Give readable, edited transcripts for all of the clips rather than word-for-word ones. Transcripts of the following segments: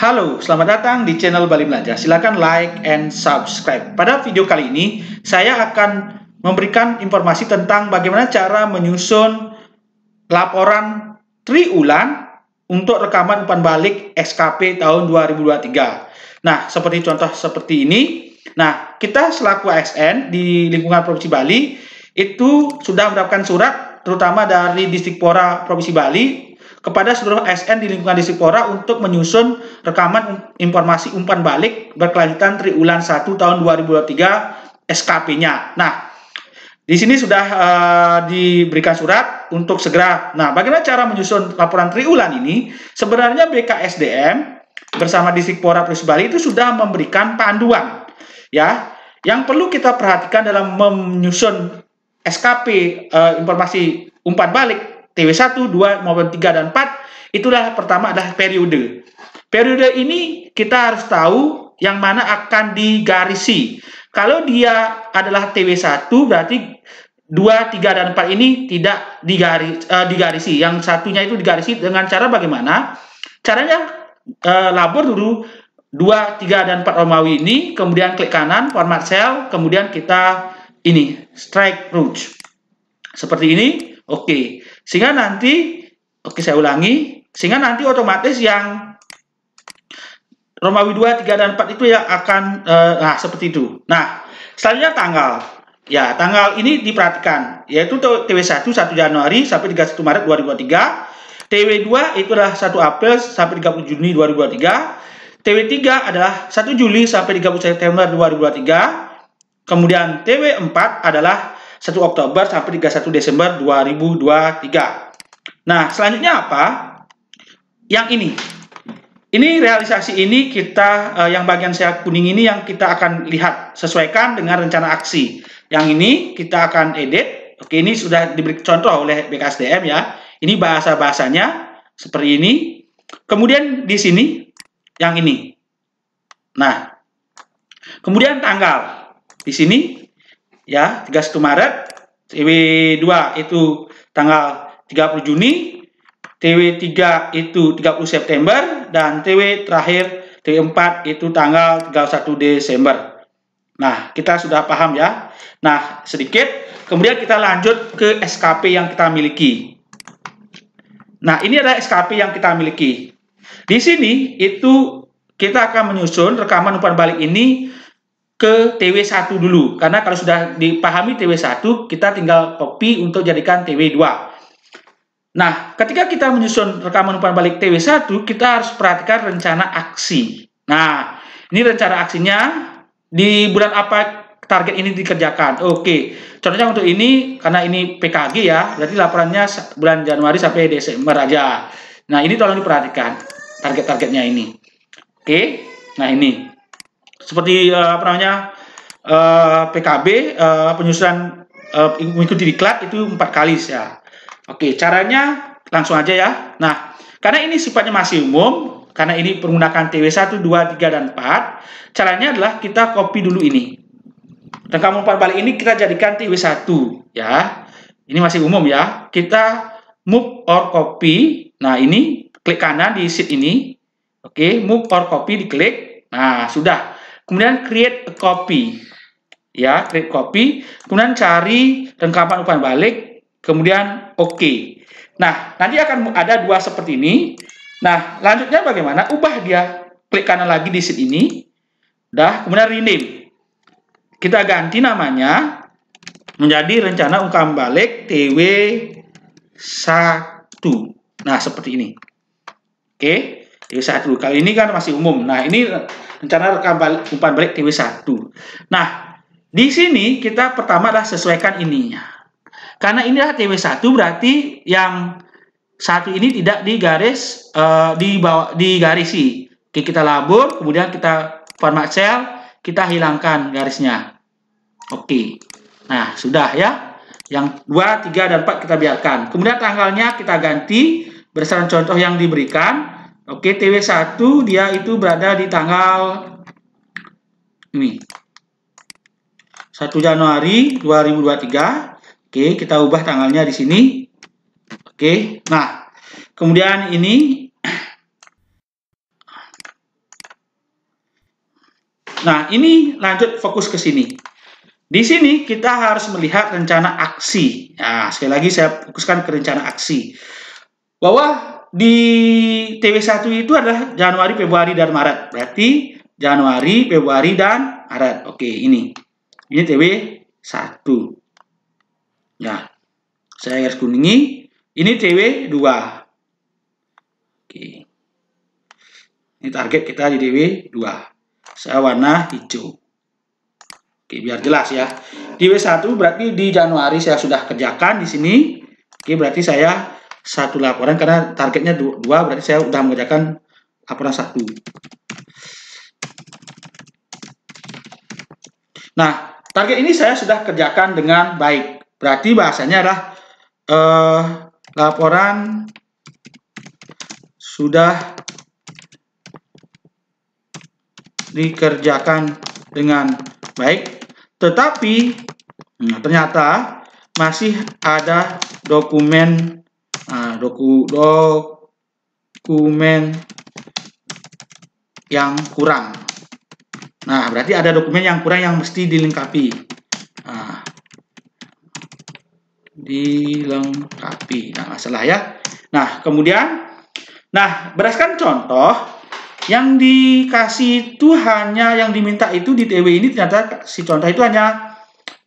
Halo, selamat datang di channel Bali Melajah. Silahkan like and subscribe. Pada video kali ini, saya akan memberikan informasi tentang bagaimana cara menyusun laporan triwulan untuk rekaman umpan balik SKP tahun 2023. Nah, seperti contoh seperti ini. Nah, kita selaku ASN di lingkungan Provinsi Bali itu sudah mendapatkan surat terutama dari Disdikpora Provinsi Bali kepada seluruh ASN di lingkungan Disdikpora untuk menyusun rekaman informasi umpan balik berkelanjutan triwulan 1 tahun 2023 SKP-nya. Nah, di sini sudah diberikan surat untuk segera. Nah, bagaimana cara menyusun laporan triwulan ini? Sebenarnya BKSDM bersama Disdikpora Provinsi Bali itu sudah memberikan panduan. Ya, yang perlu kita perhatikan dalam menyusun SKP informasi umpan balik TW1, 2, maupun 3 dan 4 itulah pertama adalah periode. Periode ini kita harus tahu yang mana akan digarisi. Kalau dia adalah TW1 berarti 2, 3 dan 4 ini tidak digarisi. Yang satunya itu digarisi dengan cara bagaimana? Caranya labor dulu 2, 3, dan 4 Romawi ini, kemudian klik kanan, format cell, kemudian kita ini, strike rouge. Seperti ini, oke. Sehingga nanti, oke saya ulangi, sehingga nanti otomatis yang Romawi 2, 3, dan 4 itu ya akan, nah seperti itu. Nah, selanjutnya tanggal. Ya, tanggal ini diperhatikan, yaitu TW1, 1 Januari sampai 31 Maret 2023. TW2 itu adalah 1 April sampai 30 Juni 2023. TW3 adalah 1 Juli sampai 30 September 2023. Kemudian TW4 adalah 1 Oktober sampai 31 Desember 2023. Nah, selanjutnya apa? Yang ini. Ini realisasi ini kita yang bagian saya kuning ini yang kita akan lihat sesuaikan dengan rencana aksi. Yang ini kita akan edit. Oke, ini sudah diberi contoh oleh BKSDM ya. Ini bahasa-bahasanya seperti ini. Kemudian di sini yang ini. Nah, kemudian tanggal di sini ya 31 Maret, TW2 itu tanggal 30 Juni, TW3 itu 30 September dan TW terakhir TW4 itu tanggal 31 Desember. Nah, kita sudah paham ya. Nah, sedikit kemudian kita lanjut ke SKP yang kita miliki. Nah, ini adalah SKP yang kita miliki. Di sini itu kita akan menyusun rekaman umpan balik ini ke TW1 dulu. Karena kalau sudah dipahami TW1, kita tinggal copy untuk jadikan TW2. Nah, ketika kita menyusun rekaman umpan balik TW1, kita harus perhatikan rencana aksi. Nah, ini rencana aksinya di bulan apa target ini dikerjakan. Oke, contohnya untuk ini, karena ini PKG ya, berarti laporannya bulan Januari sampai Desember aja. Nah, ini tolong diperhatikan target-targetnya ini. Oke, nah ini seperti apa namanya PKB penyusunan mengikuti diklat itu 4 kali ya. Oke, caranya langsung aja ya. Nah, karena ini sifatnya masih umum, karena ini menggunakan TW1, 2, 3 dan 4, caranya adalah kita copy dulu ini. Dan kamu balik ini kita jadikan TW1 ya. Ini masih umum ya. Kita move or copy. Nah, ini klik kanan di sheet ini. Oke, move or copy diklik. Nah, sudah. Kemudian create a copy. Ya, create copy. Kemudian cari rekaman umpan balik. Kemudian oke. Nah, nanti akan ada dua seperti ini. Nah, lanjutnya bagaimana? Ubah dia. Klik kanan lagi di sheet ini. Dah, kemudian rename. Kita ganti namanya menjadi rencana umpan balik TW1. Nah, seperti ini. Oke, TW1. Kali ini kan masih umum. Nah, ini rencana umpan balik TW1. Nah, di sini kita pertama adalah sesuaikan ininya. Karena ini adalah TW1 berarti yang satu ini tidak digaris digarisi. Oke, kita labur, kemudian kita format cell, kita hilangkan garisnya. Oke. Nah, sudah ya. Yang 2, 3, dan 4 kita biarkan. Kemudian tanggalnya kita ganti berdasarkan contoh yang diberikan. Oke, TW1 dia itu berada di tanggal ini 1 Januari 2023. Oke, kita ubah tanggalnya di sini. Oke, nah kemudian ini Nah, ini lanjut fokus ke sini. Di sini kita harus melihat rencana aksi. Nah, sekali lagi saya fokuskan ke rencana aksi. Bahwa di TW1 itu adalah Januari, Februari, dan Maret. Berarti Januari, Februari, dan Maret. Oke, ini. Ini TW1. Nah, saya garis kuningi. Ini TW2. Oke. Ini target kita di TW2. Saya warna hijau. Oke, biar jelas ya. TW1 berarti di Januari saya sudah kerjakan di sini. Oke, berarti saya satu laporan karena targetnya dua, berarti saya sudah mengerjakan laporan satu. Nah, target ini saya sudah kerjakan dengan baik. Berarti bahasanya adalah laporan sudah dikerjakan dengan baik, tetapi ternyata masih ada dokumen. Nah, dokumen yang kurang. Nah, berarti ada dokumen yang kurang yang mesti dilengkapi. Nah, dilengkapi. Nah, masalah ya. Nah, kemudian, nah, berdasarkan contoh yang dikasih itu hanya yang diminta itu di TW ini ternyata si contoh itu hanya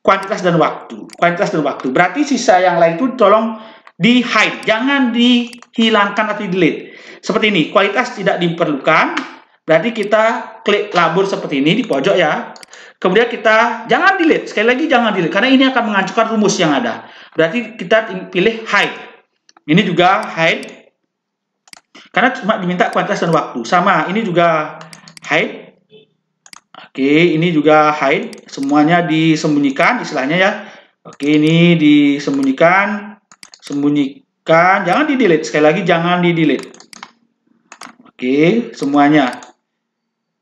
kuantitas dan waktu. Kuantitas dan waktu. Berarti sisa yang lain itu tolong di-hide, jangan dihilangkan atau delete. Seperti ini, kualitas tidak diperlukan. Berarti kita klik labur seperti ini di pojok ya. Kemudian kita jangan delete, sekali lagi jangan delete karena ini akan menghancurkan rumus yang ada. Berarti kita pilih hide. Ini juga hide. Karena cuma diminta kualitas dan waktu. Sama, ini juga hide. Oke, ini juga hide. Semuanya disembunyikan istilahnya ya. Oke, ini disembunyikan. Sembunyikan, jangan di-delete. Sekali lagi, jangan di-delete. Oke, semuanya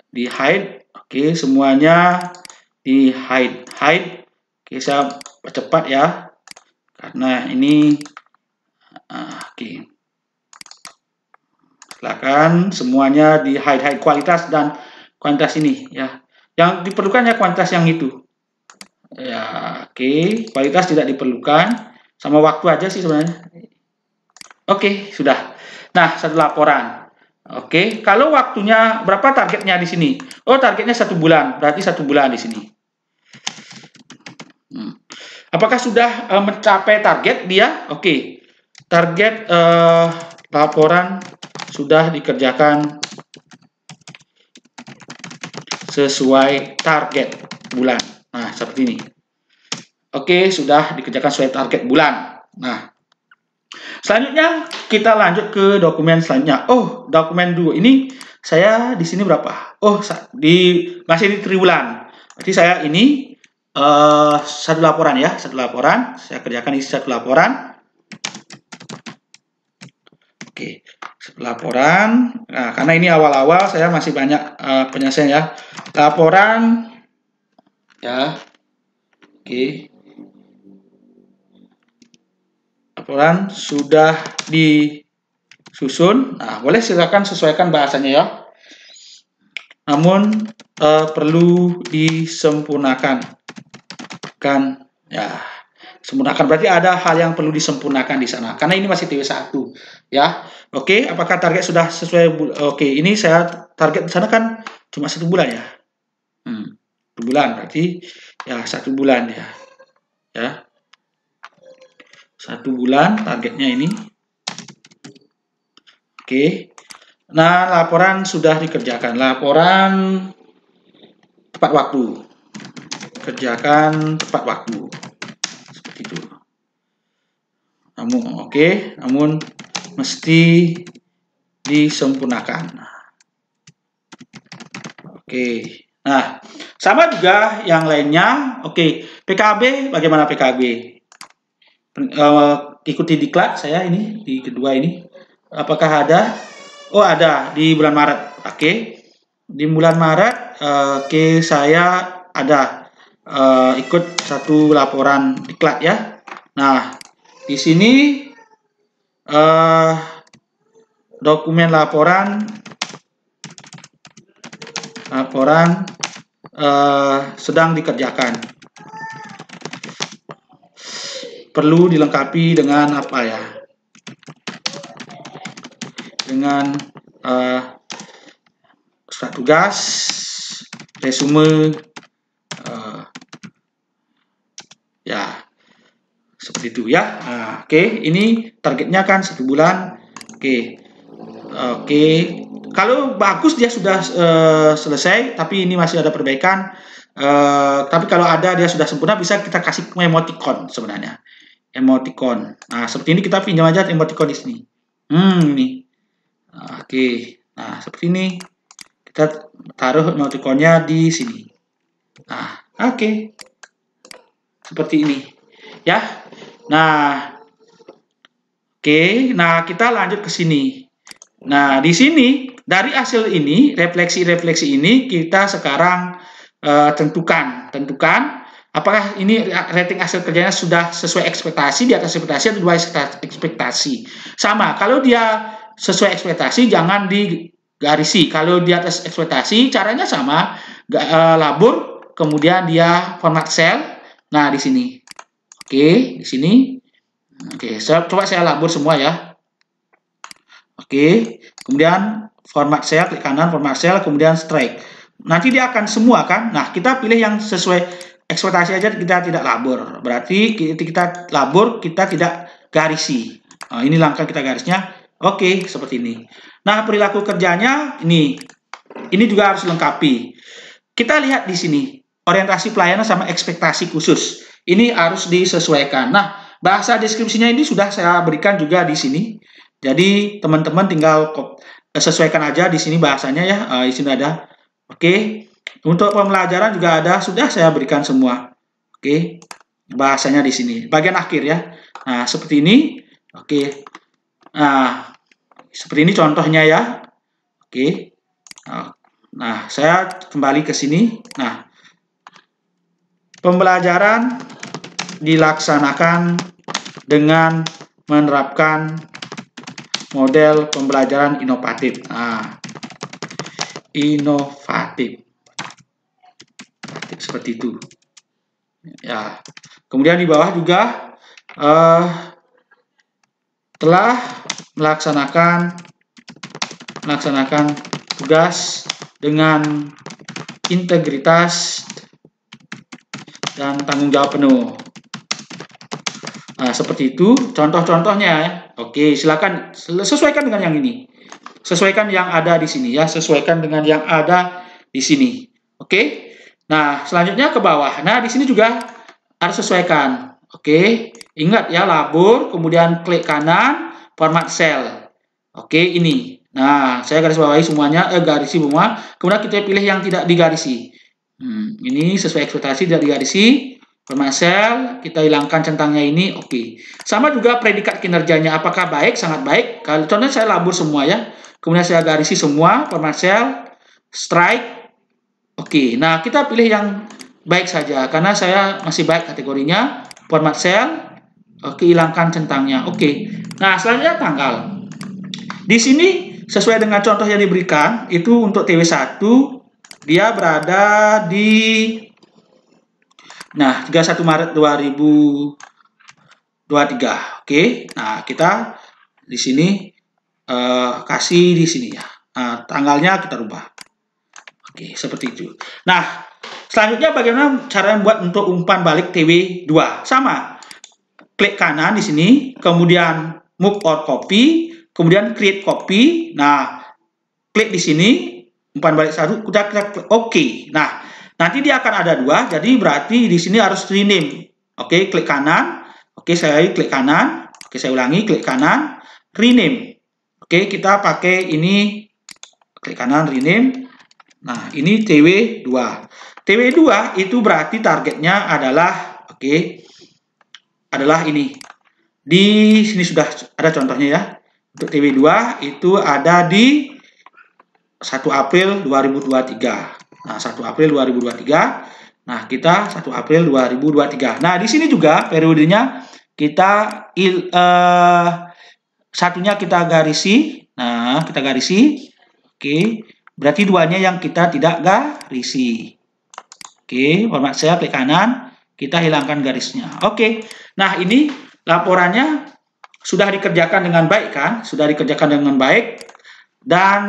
di-hide. Oke, semuanya di-hide. Hide. Oke, saya percepat ya. Karena ini, oke. Silakan, semuanya di-hide. Kualitas dan kuantitas ini ya. Yang diperlukan ya kuantitas yang itu. Ya, oke. Kualitas tidak diperlukan. Sama waktu aja sih sebenarnya. Oke, sudah. Nah, satu laporan. Oke, kalau waktunya berapa targetnya di sini? Oh, targetnya 1 bulan. Berarti 1 bulan di sini. Apakah sudah mencapai target dia? Oke, target laporan sudah dikerjakan sesuai target bulan. Nah, seperti ini. Oke, sudah dikerjakan sesuai target bulan. Nah, selanjutnya kita lanjut ke dokumen selanjutnya. Oh, dokumen 2 ini saya di sini berapa? Oh, masih di triwulan. Berarti saya ini satu laporan ya, satu laporan. Saya kerjakan isi satu laporan. Oke, satu laporan. Nah, karena ini awal-awal saya masih banyak penyelesaian ya. Laporan ya. Oke. Laporan sudah disusun. Nah, boleh silakan sesuaikan bahasanya ya. Namun perlu disempurnakan. Kan ya, sempurnakan berarti ada hal yang perlu disempurnakan di sana. Karena ini masih TW1 ya. Oke, apakah target sudah sesuai? Oke, ini saya target di sana kan cuma 1 bulan ya. 1 bulan berarti ya 1 bulan ya. Ya. 1 bulan targetnya ini. Oke. Nah, laporan sudah dikerjakan. Laporan tepat waktu. Kerjakan tepat waktu. Seperti itu. Namun, oke, namun mesti disempurnakan. Oke. Nah, sama juga yang lainnya. Oke, PKB bagaimana PKB? Ikuti diklat saya ini di kedua ini apakah ada? Oh, ada di bulan Maret. Oke, di bulan Maret oke, saya ada ikut satu laporan diklat ya. Nah, di sini dokumen laporan sedang dikerjakan. Perlu dilengkapi dengan apa ya? Dengan surat tugas, resume, ya seperti itu ya. Nah, oke, ini targetnya kan 1 bulan. Oke. Kalau bagus dia sudah selesai, tapi ini masih ada perbaikan. Tapi kalau ada dia sudah sempurna, bisa kita kasih emoticon sebenarnya. Emoticon. Nah, seperti ini kita pinjam aja emoticon di sini. Ini. Oke. Nah, seperti ini kita taruh emoticonnya di sini. Nah, oke. Seperti ini. Ya. Nah. Oke, nah kita lanjut ke sini. Nah, di sini dari hasil ini, refleksi-refleksi ini kita sekarang tentukan apakah ini rating hasil kerjanya sudah sesuai ekspektasi, di atas ekspektasi atau di bawah ekspektasi. Sama, kalau dia sesuai ekspektasi jangan digarisi. Kalau di atas ekspektasi caranya sama, labur, kemudian dia format cell. Nah, di sini. Oke, di sini. Oke, coba saya labur semua ya. Oke, kemudian format cell, klik kanan format cell, kemudian strike. Nanti dia akan semua kan. Nah, kita pilih yang sesuai ekspektasi aja, kita tidak labur. Berarti kita labur, kita tidak garisi. Nah, ini langkah kita garisnya. Oke, seperti ini. Nah, perilaku kerjanya ini. Ini juga harus lengkapi. Kita lihat di sini. Orientasi pelayanan sama ekspektasi khusus. Ini harus disesuaikan. Nah, bahasa deskripsinya ini sudah saya berikan juga di sini. Jadi, teman-teman tinggal sesuaikan aja di sini bahasanya ya. Di sini ada. Oke, untuk pembelajaran juga ada, sudah saya berikan semua. Oke, bahasanya di sini, bagian akhir ya. Nah, seperti ini. Oke, nah, seperti ini contohnya ya. Oke, nah, saya kembali ke sini. Nah, pembelajaran dilaksanakan dengan menerapkan model pembelajaran inovatif. Nah, inovatif seperti itu ya. Kemudian di bawah juga telah melaksanakan tugas dengan integritas dan tanggung jawab penuh. Nah, seperti itu contoh-contohnya ya. Oke, silakan sesuaikan dengan yang ini. Sesuaikan yang ada di sini ya, sesuaikan dengan yang ada di sini. Oke. Nah, selanjutnya ke bawah. Nah, di sini juga harus sesuaikan. Oke. Ingat ya, labur, kemudian klik kanan, format cell. Oke, ini. Nah, saya garis bawahi semuanya, garisi semua. Kemudian kita pilih yang tidak digarisi. Ini sesuai ekspektasi, tidak digarisi. Format cell, kita hilangkan centangnya ini. Oke. Sama juga predikat kinerjanya, apakah baik, sangat baik. Kalau contohnya saya labur semua ya. Kemudian saya garisi semua, format cell, strike. Oke, nah kita pilih yang baik saja, karena saya masih baik kategorinya, format cell. Oke, hilangkan centangnya. Oke, nah selanjutnya tanggal. Di sini, sesuai dengan contoh yang diberikan, itu untuk TW1, dia berada di, nah, 31 Maret 2023. Oke, nah kita di sini, kasih di sini ya. Nah, tanggalnya kita rubah. Oke, seperti itu. Nah, selanjutnya bagaimana cara buat untuk umpan balik TW2? Sama. Klik kanan di sini, kemudian move or copy, kemudian create copy. Nah, klik di sini umpan balik 1, kita klik OK. Nah, nanti dia akan ada 2, jadi berarti di sini harus rename. Oke, klik kanan. Oke, saya klik kanan. Oke, saya ulangi, klik kanan, rename. Oke, kita pakai ini, klik kanan, rename. Nah, ini TW2. TW2 itu berarti targetnya adalah, adalah ini. Di sini sudah ada contohnya ya. Untuk TW2 itu ada di 1 April 2023. Nah, 1 April 2023. Nah, kita 1 April 2023. Nah, di sini juga periodenya kita satunya kita garisi. Nah, kita garisi. Oke, berarti 2-nya yang kita tidak garisi. Oke, format saya klik kanan, kita hilangkan garisnya. Oke, nah ini laporannya sudah dikerjakan dengan baik kan? Sudah dikerjakan dengan baik dan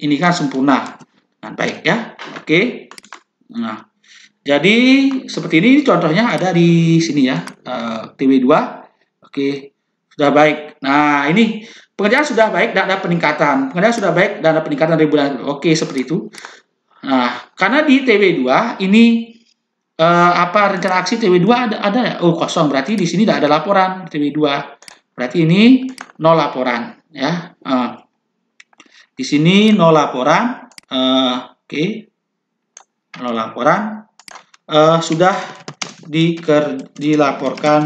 ini kan sempurna dengan baik ya. Oke, nah jadi seperti ini contohnya ada di sini ya, TW2. Oke, sudah baik. Nah ini pekerjaan sudah baik dan ada peningkatan. Pekerjaan sudah baik dan ada peningkatan dari bulan. Oke, seperti itu. Nah, karena di TW2 ini rencana aksi TW2 ada ya? Oh, kosong, berarti di sini tidak ada laporan TW2. Berarti ini nol laporan ya. Di sini nol laporan. Nol laporan sudah dilaporkan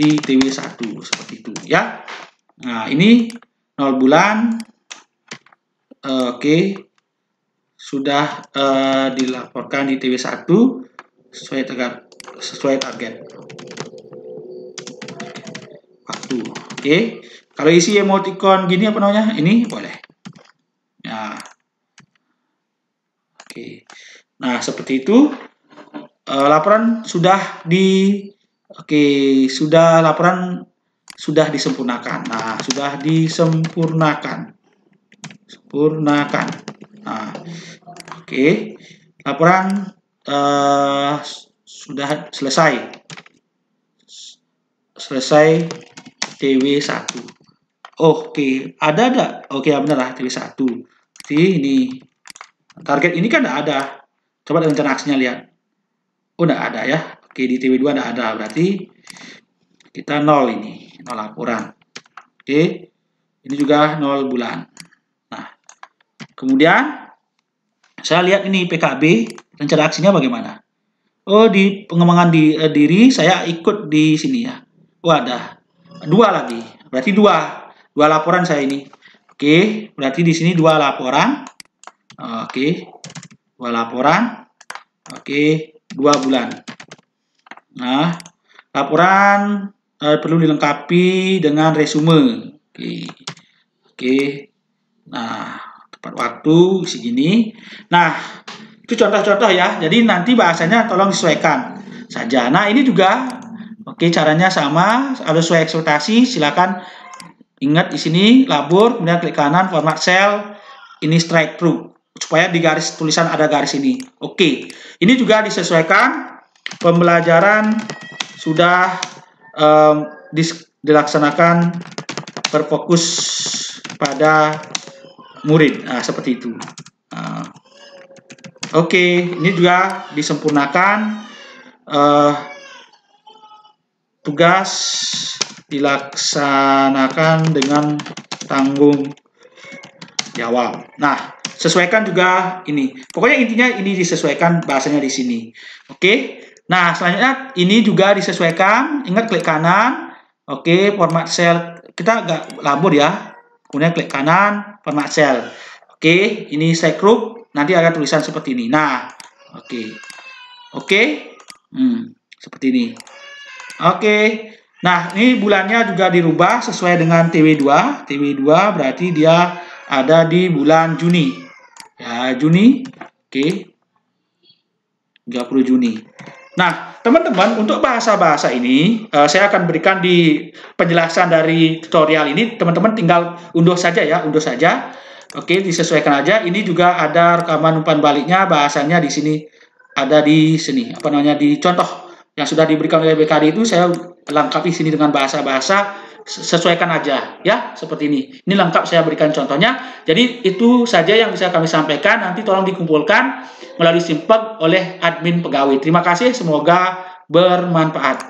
di TW1 seperti itu ya. Nah, ini nol bulan. Oke, sudah dilaporkan di TW1 sesuai target waktu. Oke, kalau isi emoticon gini apa namanya? Ini boleh. Nah, oke. Nah, seperti itu laporan sudah laporan sudah disempurnakan. Nah, sudah disempurnakan. Nah, oke, laporan sudah selesai TW1. Oke, ada oke, benar lah TW1. Jadi ini target ini kan tidak ada. Coba rencana aksinya lihat. Oh, tidak ada ya. Oke, di TW2 tidak ada, berarti kita nol ini, nol laporan. Oke, ini juga nol bulan. Kemudian saya lihat ini PKB, rencana aksinya bagaimana? Oh, di pengembangan diri saya ikut di sini ya. Wah, ada dua lagi. Berarti dua laporan saya ini. Oke, berarti di sini dua laporan. Oke, dua laporan. Oke, dua bulan. Nah, laporan perlu dilengkapi dengan resume. Oke. Nah, tepat waktu segini. Nah, itu contoh-contoh ya. Jadi nanti bahasanya tolong disesuaikan saja. Nah, ini juga oke, caranya sama, harus sesuai ekspektasi. Silakan ingat di sini labur, kemudian klik kanan format cell, ini strike through supaya di garis tulisan ada garis ini. Oke. Ini juga disesuaikan. Pembelajaran sudah dilaksanakan berfokus pada murid, nah, seperti itu. Oke, ini juga disempurnakan. Tugas dilaksanakan dengan tanggung jawab. Nah, sesuaikan juga ini. Pokoknya intinya ini disesuaikan bahasanya di sini. Oke. Nah, selanjutnya ini juga disesuaikan. Ingat klik kanan. Oke, format cell kita agak labur ya. Kemudian klik kanan, format cell. Oke, ini strike group. Nanti ada tulisan seperti ini. Nah, oke. Seperti ini. Oke. Nah, ini bulannya juga dirubah sesuai dengan TW2. TW2 berarti dia ada di bulan Juni. Ya, Juni. Oke. 30 Juni. Nah, teman-teman, untuk bahasa-bahasa ini saya akan berikan di penjelasan dari tutorial ini. Teman-teman tinggal unduh saja ya, unduh saja. Oke, disesuaikan aja. Ini juga ada rekaman umpan baliknya, bahasanya di sini ada di sini. Apa namanya, di contoh yang sudah diberikan oleh BKD itu saya lengkapi sini dengan bahasa-bahasa, sesuaikan aja ya, seperti ini. Ini lengkap saya berikan contohnya. Jadi itu saja yang bisa kami sampaikan. Nanti tolong dikumpulkan melalui Simpeg oleh admin pegawai. Terima kasih, semoga bermanfaat.